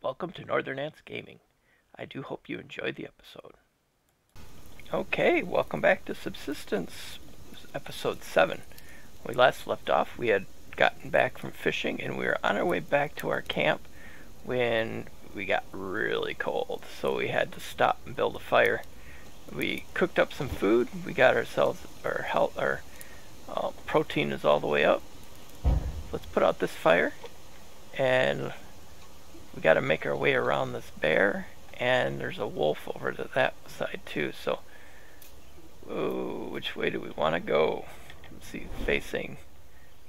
Welcome to Northern Ants Gaming. I do hope you enjoyed the episode. Okay, welcome back to Subsistence, episode 7. When we last left off, we had gotten back from fishing and we were on our way back to our camp when we got really cold, so we had to stop and build a fire. We cooked up some food. We got ourselves our protein is all the way up. Let's put out this fire, and we got to make our way around this bear, and there's a wolf over to that side too. So, ooh, which way do we want to go? Let's see, facing.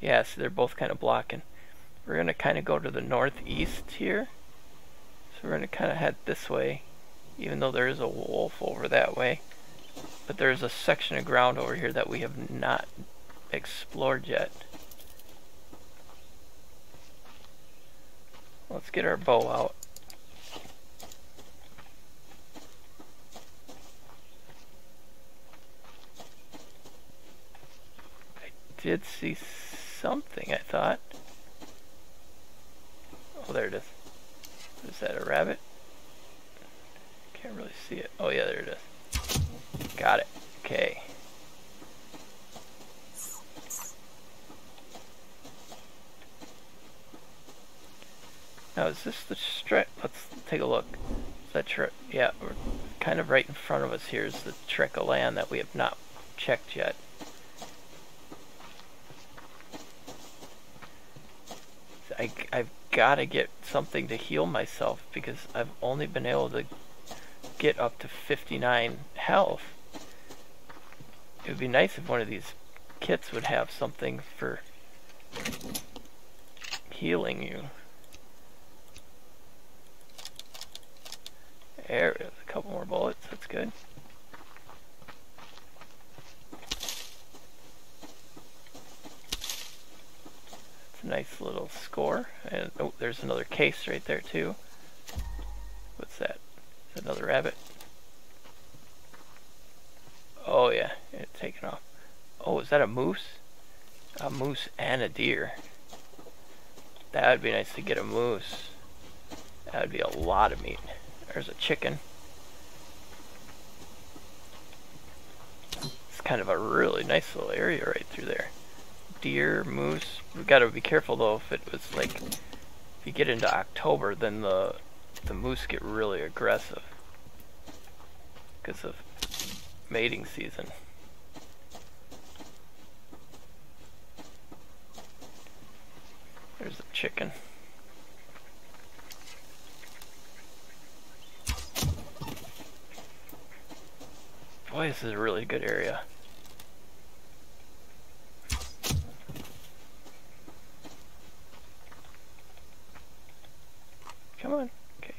Yeah, so they're both kind of blocking. We're gonna kind of go to the northeast here. So we're gonna kind of head this way, even though there is a wolf over that way. But there's a section of ground over here that we have not explored yet. Let's get our bow out. I did see something, I thought. Oh, there it is. Is that a rabbit? Can't really see it. Oh yeah, there it is. Got it. Okay. Now is this the trek? Let's take a look. Is that trek? Yeah, we're kind of right in front of us here is the trek of land that we have not checked yet. I've got to get something to heal myself because I've only been able to get up to 59 health. It would be nice if one of these kits would have something for healing you. There we have a couple more bullets, that's good. That's a nice little score. And oh, there's another case right there too. What's that? Is that another rabbit? Oh yeah, it's taken off. Oh, is that a moose? A moose and a deer. That would be nice to get a moose. That would be a lot of meat. There's a chicken. It's kind of a really nice little area right through there. Deer, moose. We've got to be careful though. If it was like, if you get into October, then the moose get really aggressive because of mating season. There's a chicken. Boy, this is a really good area. Come on. Okay.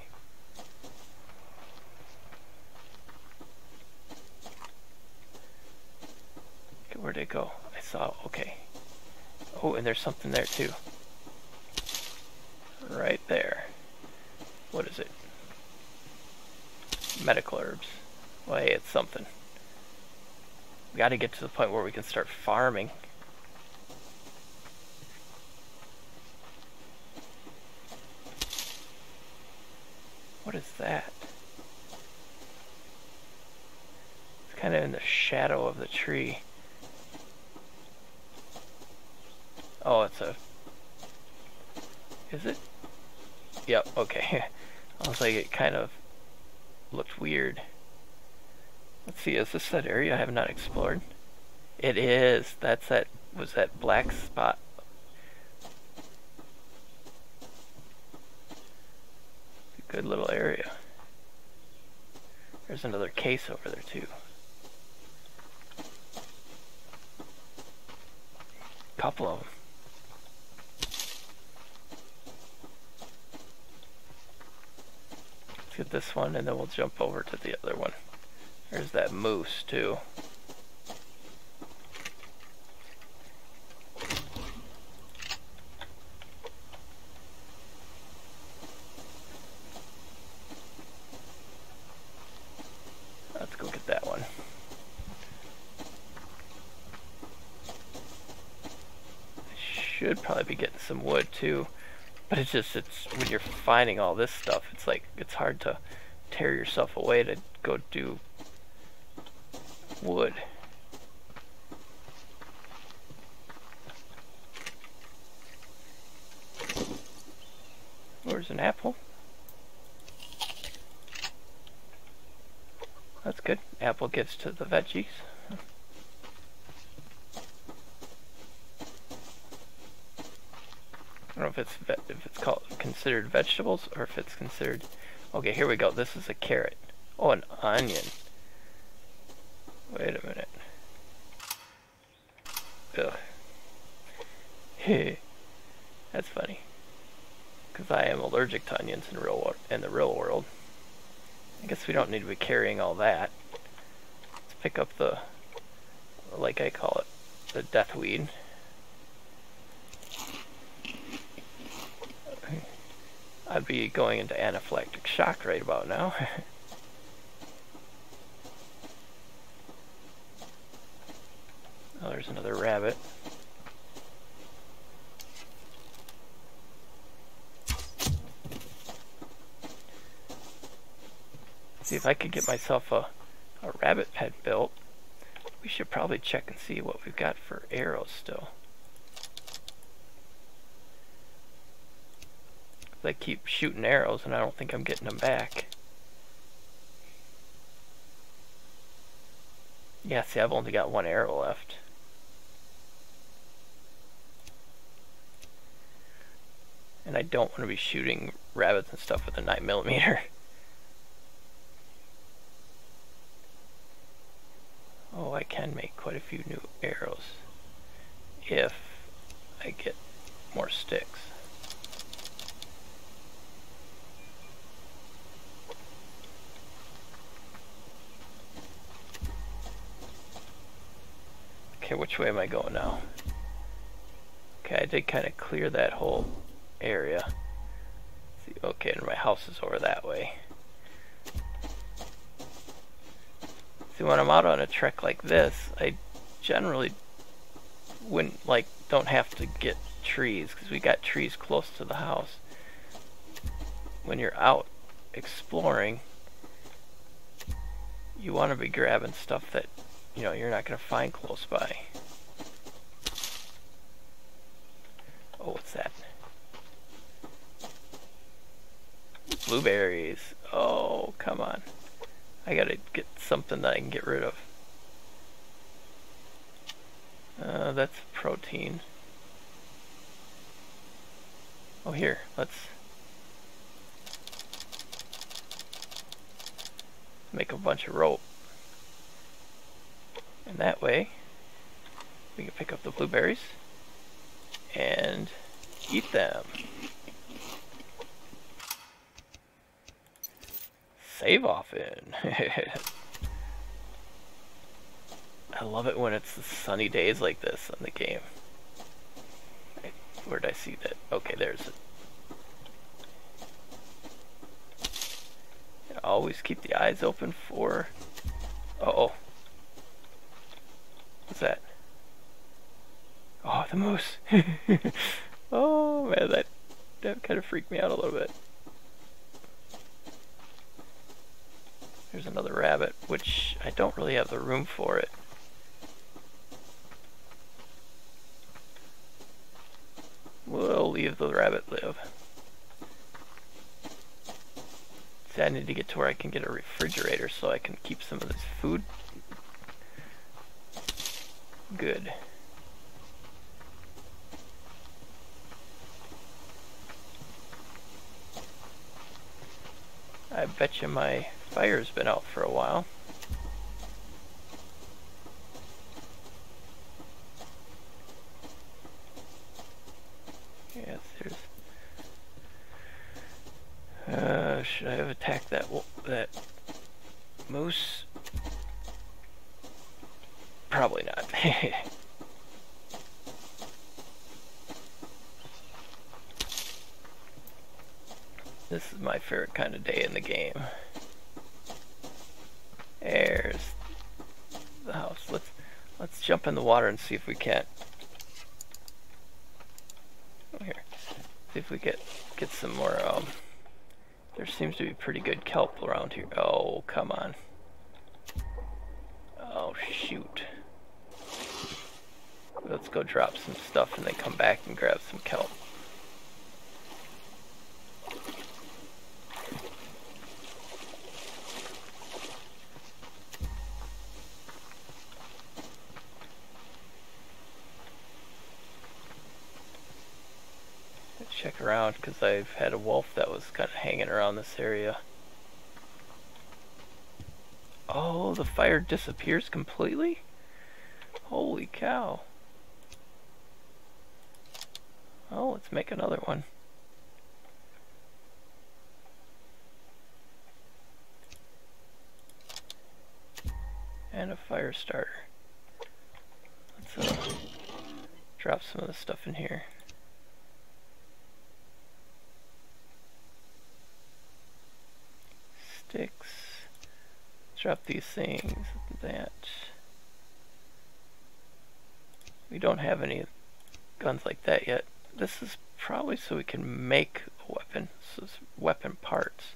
Okay, where'd it go? I saw. Okay. Oh, and there's something there too. Right there. What is it? Medical herbs. Well, hey, it's something. We got to get to the point where we can start farming. What is that? It's kind of in the shadow of the tree. Oh, it's a... Is it? Yep, okay. I was like, it kind of looked weird. Let's see, is this that area I have not explored? It is. That's that was that black spot. A good little area. There's another case over there too. Couple of them. Let's get this one and then we'll jump over to the other one. There's that moose too. Let's go get that one. I should probably be getting some wood too. But it's just, it's when you're finding all this stuff, it's like, it's hard to tear yourself away to go do wood. Where's an apple? That's good. Apple gets to the veggies. I don't know if it's called considered vegetables or if it's considered. Okay, here we go. This is a carrot. Oh, an onion. Wait a minute. Ugh. Hey, that's funny. Because I am allergic to onions in the real world. I guess we don't need to be carrying all that. Let's pick up the, like I call it, the death weed. I'd be going into anaphylactic shock right about now. Oh, there's another rabbit. See if I could get myself a rabbit pet built. We should probably check and see what we've got for arrows still. I keep shooting arrows and I don't think I'm getting them back. Yeah, see, I've only got one arrow left. And I don't want to be shooting rabbits and stuff with a 9mm. Oh, I can make quite a few new arrows if I get more sticks. Okay, which way am I going now? Okay, I did kind of clear that whole area. See, okay, and my house is over that way. See, when I'm out on a trek like this, I generally wouldn't, like, don't have to get trees, because we got trees close to the house. When you're out exploring, you want to be grabbing stuff that, you know, you're not going to find close by. Oh, what's that? Blueberries. Oh, come on. I gotta get something that I can get rid of. That's protein. Oh, here. Let's make a bunch of rope. And that way, we can pick up the blueberries and eat them. Save often. I love it when it's the sunny days like this in the game. Where did I see that? Okay, there's it. And always keep the eyes open for... Uh-oh. What's that? Oh, the moose! Oh man, that kind of freaked me out a little bit. There's another rabbit, which I don't really have the room for it. We'll leave the rabbit live. See, I need to get to where I can get a refrigerator so I can keep some of this food. Good. I bet you my fire's been out for a while. Yes, there's... should I have attacked that moose? Probably not. This is my favorite kind of day in the game. There's the house. Let's jump in the water and see if we can't. Here. See if we get some more. There seems to be pretty good kelp around here. Oh, come on. Oh, shoot. Let's go drop some stuff and then come back and grab some kelp. Check around, because I've had a wolf that was kind of hanging around this area. Oh, the fire disappears completely? Holy cow. Oh, let's make another one. And a fire starter. Let's drop some of the stuff in here. Sticks. Drop these things. That. We don't have any guns like that yet. This is probably so we can make a weapon. So it's weapon parts.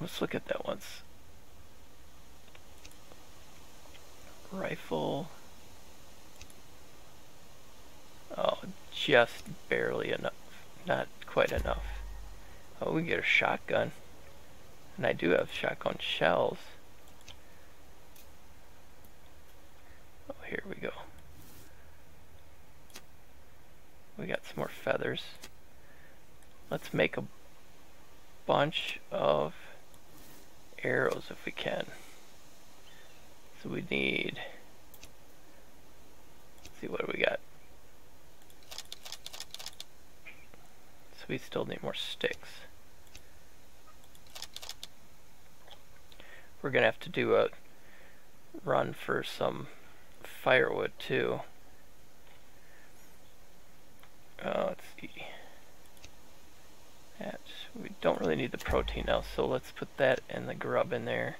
Let's look at that once. Rifle. Oh, just barely enough. Not quite enough. Oh, we get a shotgun. And I do have shotgun shells. Oh, here we go. We got some more feathers. Let's make a bunch of arrows if we can. So we need... Let's see, what do we got? So we still need more sticks. We're gonna have to do a run for some firewood too. Let's see. That, we don't really need the protein now, so let's put that and the grub in there.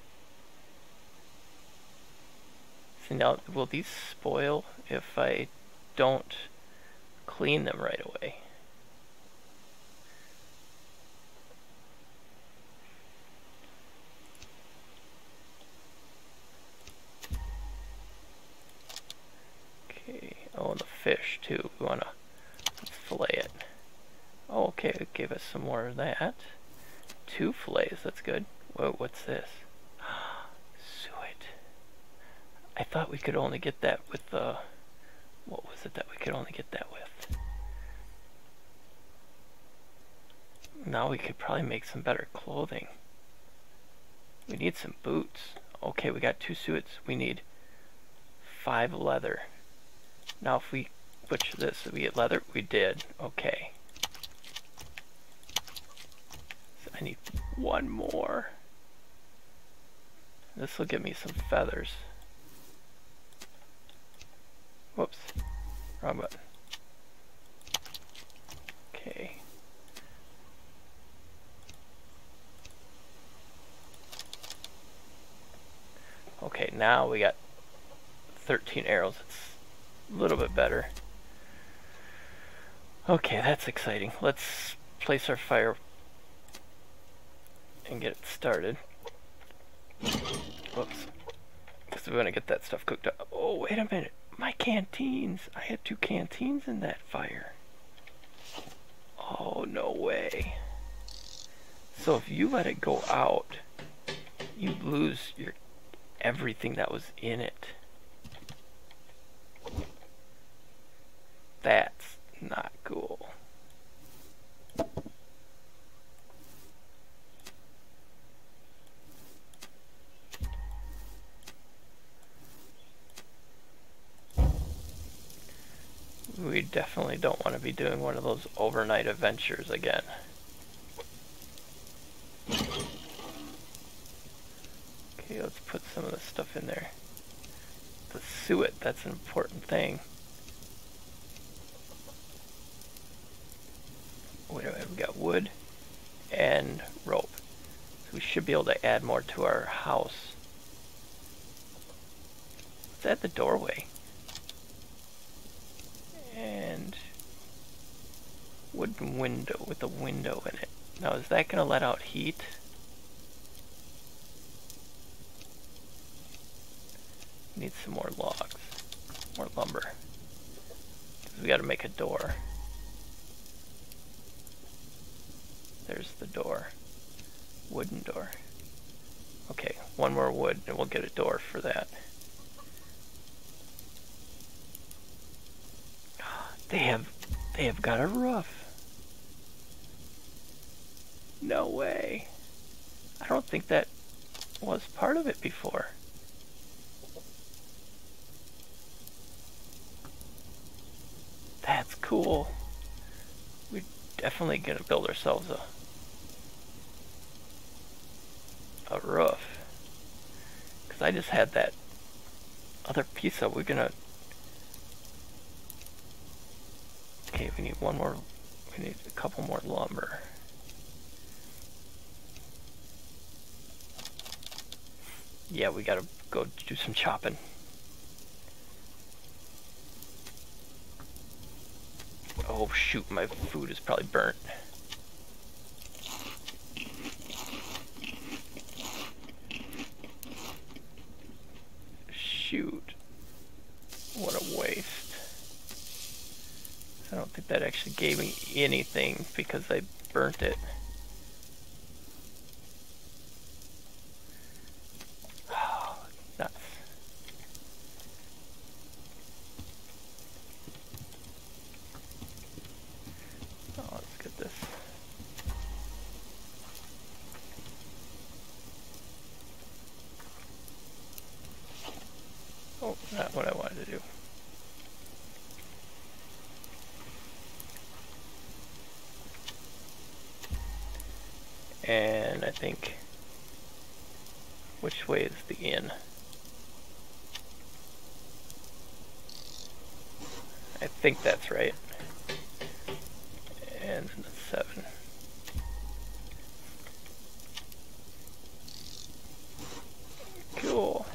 See, now will these spoil if I don't clean them right away? Okay. Oh, and the fish too. We wanna fillet it. Oh, okay, it gave us some more of that. 2 fillets, that's good. Whoa, what's this? Suet. I thought we could only get that with the... what was it that we could only get that with? Now we could probably make some better clothing. We need some boots. Okay, we got 2 suets. We need 5 leather. Now if we butcher this, did we get leather? We did. Okay. So I need 1 more. This will give me some feathers. Whoops. Wrong button. Okay. Okay, now we got 13 arrows. It's a little bit better. Okay, that's exciting. Let's place our fire and get it started. Whoops. Because we want to get that stuff cooked up. Oh, wait a minute. My canteens. I had 2 canteens in that fire. Oh, no way. So if you let it go out, you lose your everything that was in it. That's not cool. We definitely don't want to be doing one of those overnight adventures again. Okay, let's put some of this stuff in there. The suet, that's an important thing. Wait a minute, we got wood and rope. So we should be able to add more to our house. Let's add the doorway. Wooden window with a window in it. Now is that gonna let out heat? Need some more logs, more lumber. 'Cause we gotta make a door. There's the door, wooden door. Okay, one more wood and we'll get a door for that. They have got a roof. No way. I don't think that was part of it before. That's cool. We're definitely gonna build ourselves a roof. 'Cause I just had that other piece of, okay, we need one more, we need a couple more lumber. Yeah, we gotta go do some chopping. Oh shoot, my food is probably burnt. Shoot. What a waste. I don't think that actually gave me anything because I burnt it. Oh, nuts. Oh, let's get this. Oh, not what I wanted to do. And I think, which way is the inn? I think that's right. And then the 7. Cool.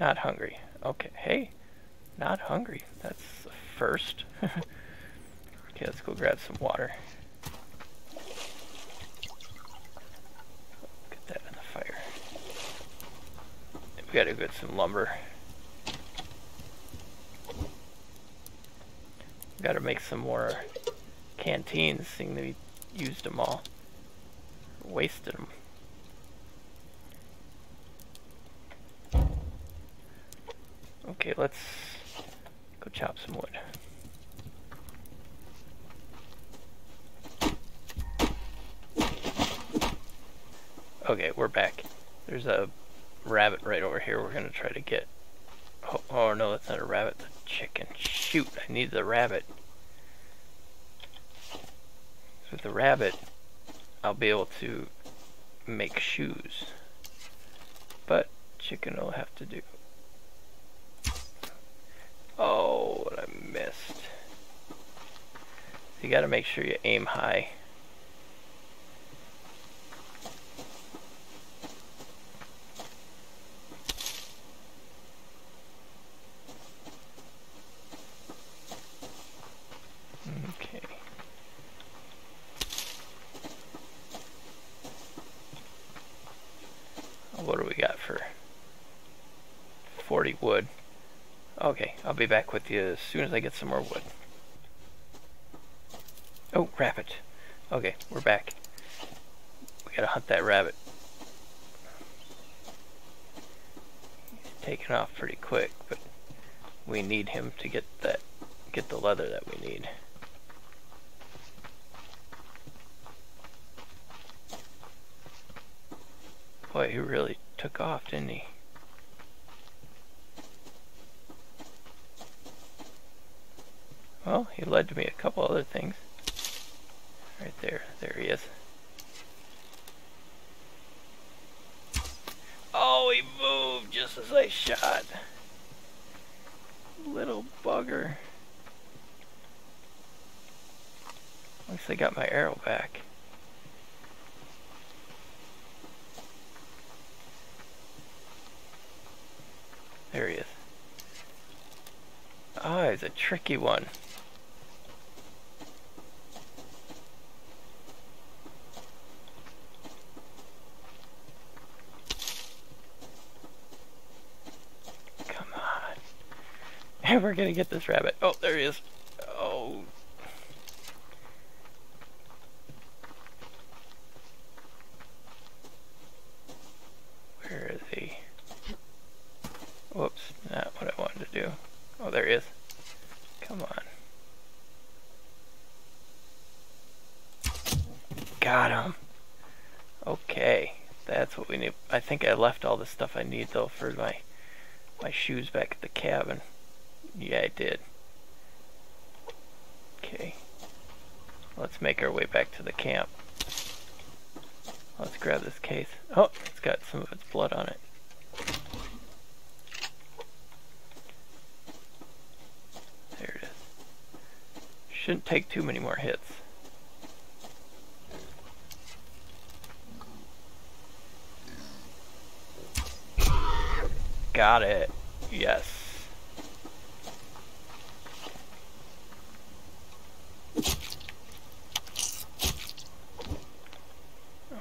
Not hungry. Okay, hey, not hungry. That's the first. Okay, let's go grab some water. Get that in the fire. We gotta get some lumber. We gotta make some more canteens, seeing that we used them all. Wasted them. Okay, let's go chop some wood. Okay, we're back. There's a rabbit right over here we're gonna try to get. Oh no, that's not a rabbit, that's a chicken. Shoot, I need the rabbit. So with the rabbit, I'll be able to make shoes. But chicken will have to do. Oh, what I missed. You gotta make sure you aim high. Okay. What do we got for 40 wood? Okay, I'll be back with you as soon as I get some more wood. Oh, rabbit. Okay, we're back. We gotta hunt that rabbit. He's taking off pretty quick, but we need him to get the leather that we need. Boy, he really took off, didn't he? Well, he led to me a couple other things. Right there. There he is. Oh, he moved just as I shot. Little bugger. At least I got my arrow back. There he is. Ah, he's a tricky one. Come on. We're gonna get this rabbit. Oh, there he is. Oh. Where is he? Whoops, not what I wanted to do. Oh, there he is. Come on. Got him. Okay, that's what we need. I think I left all the stuff I need, though, for my shoes back at the cabin. Yeah, I did. Okay. Let's make our way back to the camp. Let's grab this case. Oh, it's got some of its blood on it. Shouldn't take too many more hits. Got it. Yes.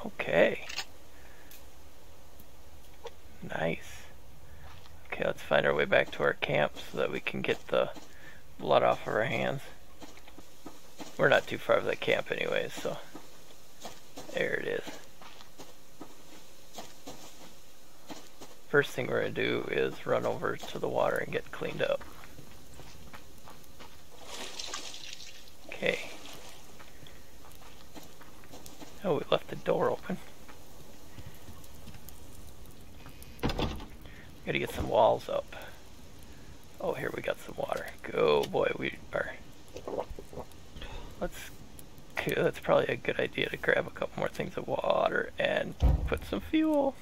Okay. Nice. Okay, let's find our way back to our camp so that we can get the blood off of our hands. We're not too far from the camp anyways, so there it is. First thing we're going to do is run over to the water and get cleaned up. Okay. Oh, we left the door open. Got to get some walls up. Oh, here we got some water. Go, boy, we are... That's probably a good idea to grab a couple more things of water and put some fuel.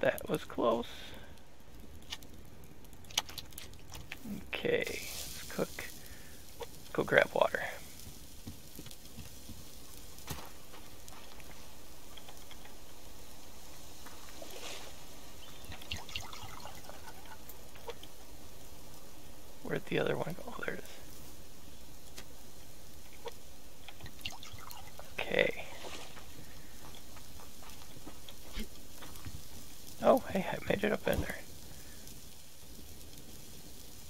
That was close. Okay, let's cook. Let's go grab water. Where'd the other one go? Oh, there it is. Oh, hey, I made it up in there.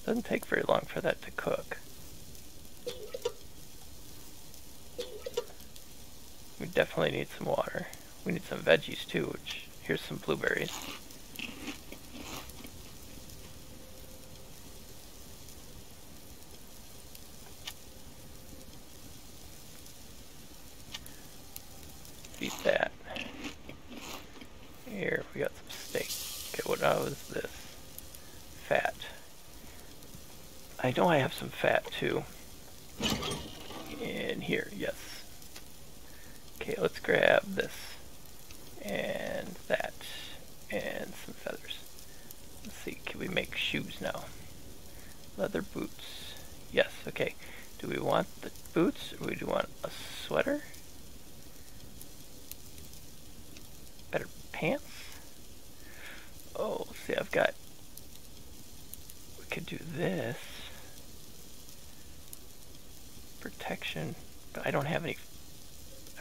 Doesn't take very long for that to cook. We definitely need some water. We need some veggies too, which here's some blueberries. Eat that. Here, we got some steak. Okay, what is this? Fat. I know I have some fat, too. In here, yes. Okay, let's grab this. And that. And some feathers. Let's see, can we make shoes now? Leather boots. Yes, okay. Do we want the boots, or do we want a sweater? Better pants? Oh, see, I've got... We could do this. Protection. But I don't have any...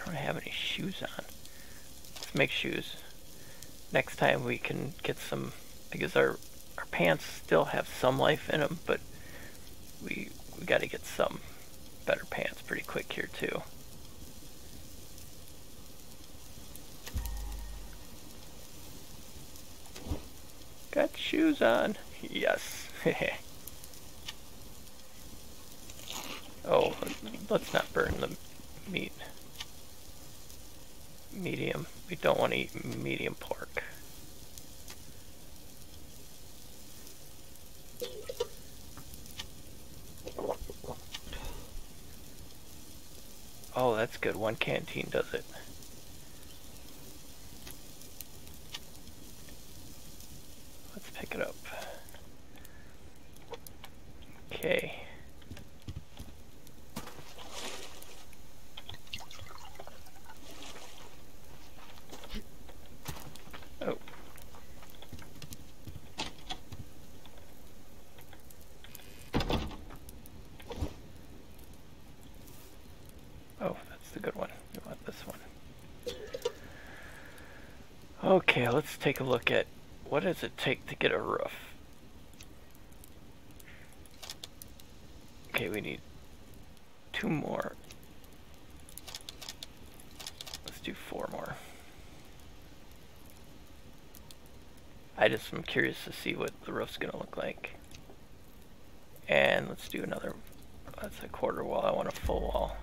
I don't have any shoes on. Let's make shoes. Next time we can get some... Because our pants still have some life in them, but we gotta get some better pants pretty quick here, too. Got shoes on. Yes. Oh, let's not burn the meat. Medium. We don't want to eat medium pork. Oh, that's good. One canteen does it. Pick it up. Okay. the good one. We want this one. Okay, let's take a look at what does it take to get a roof. Okay, we need two more. Let's do four more. I just am curious to see what the roof's gonna look like. And let's do another, that's a quarter wall, I want a full wall.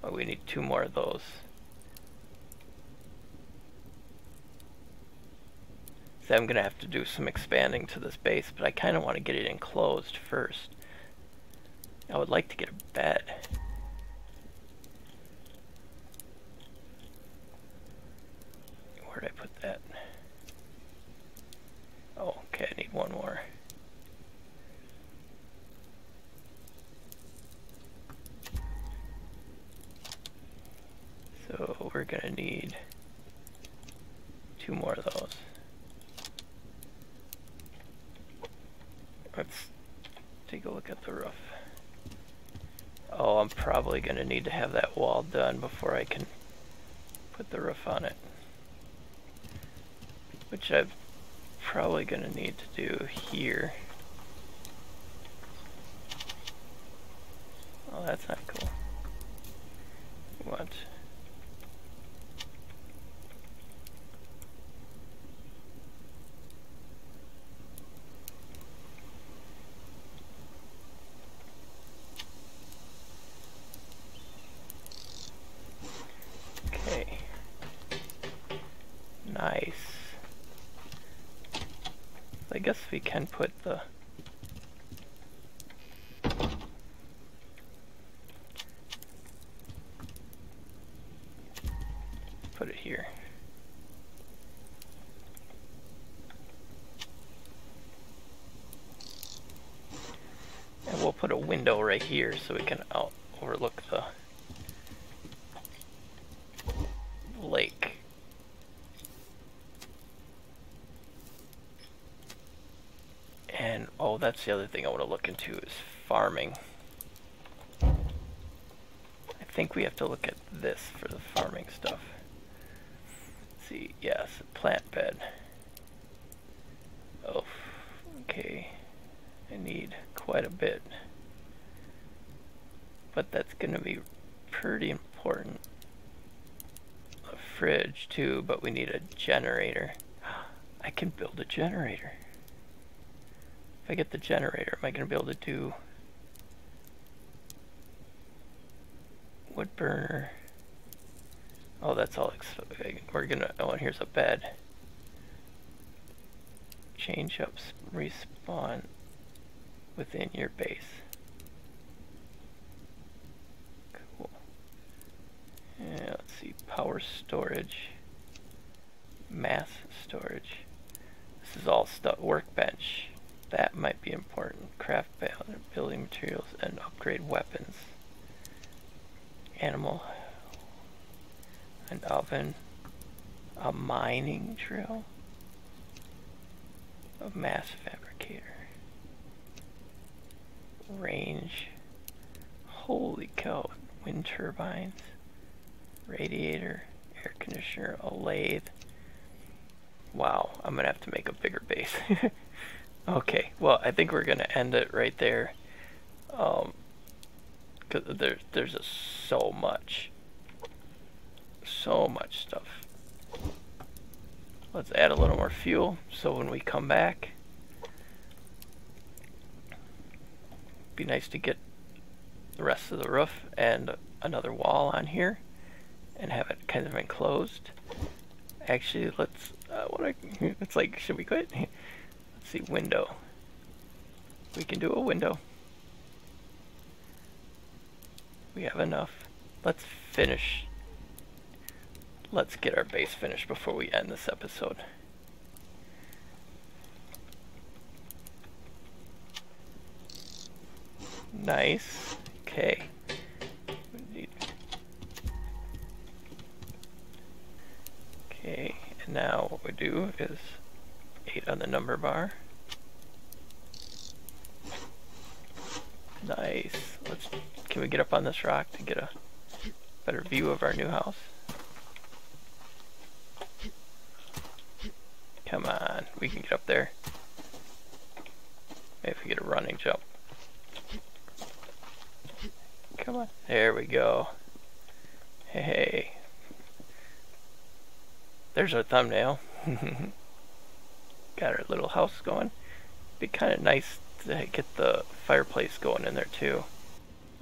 But we need two more of those. So I'm gonna have to do some expanding to this base, but I kinda wanna get it enclosed first. I would like to get a bed. Where did I put that? Oh, okay, I need one more. So we're gonna need two more of those. Let's take a look at the roof. Oh, I'm probably going to need to have that wall done before I can put the roof on it. Which I'm probably going to need to do here. Oh, that's not cool. What? I guess we can put the put it here. And we'll put a window right here so we can overlook the lake. And, oh, that's the other thing I want to look into is farming. I think we have to look at this for the farming stuff. Let's see, yes, a plant bed. Oh, okay. I need quite a bit. But that's going to be pretty important. A fridge, too, but we need a generator. I can build a generator. If I get the generator, am I going to be able to do wood burner? Oh, that's all. We're going to. Oh, and here's a bed. Change up, respawn within your base. Cool. Yeah, let's see. Power storage, mass storage. This is all stuff. Workbench. That might be important. Craft building materials and upgrade weapons. Animal. An oven. A mining drill. A mass fabricator. Range. Holy cow. Wind turbines. Radiator. Air conditioner. A lathe. Wow. I'm going to have to make a bigger base. Okay, well, I think we're going to end it right there, because there's just so much stuff. Let's add a little more fuel, so when we come back, it'd be nice to get the rest of the roof and another wall on here, and have it kind of enclosed. Actually, let's, it's like, should we quit? See, window. We can do a window. We have enough. Let's finish. Let's get our base finished before we end this episode. Nice. Okay. Okay, and now what we do is 8 on the number bar. Nice. Can we get up on this rock to get a better view of our new house. Come on, we can get up there. Maybe if we get a running jump. Come on, there we go. Hey, there's our thumbnail. Got our little house going. Be kind of nice to get the fireplace going in there too.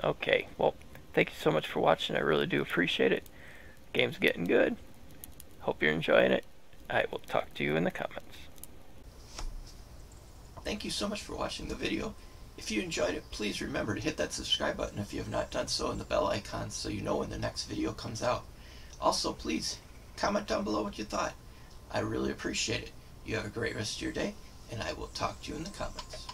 Okay, well, thank you so much for watching. I really do appreciate it. Game's getting good. Hope you're enjoying it. I will talk to you in the comments. Thank you so much for watching the video. If you enjoyed it, please remember to hit that subscribe button if you have not done so, and the bell icon so you know when the next video comes out. Also, please comment down below what you thought. I really appreciate it. You have a great rest of your day, and I will talk to you in the comments.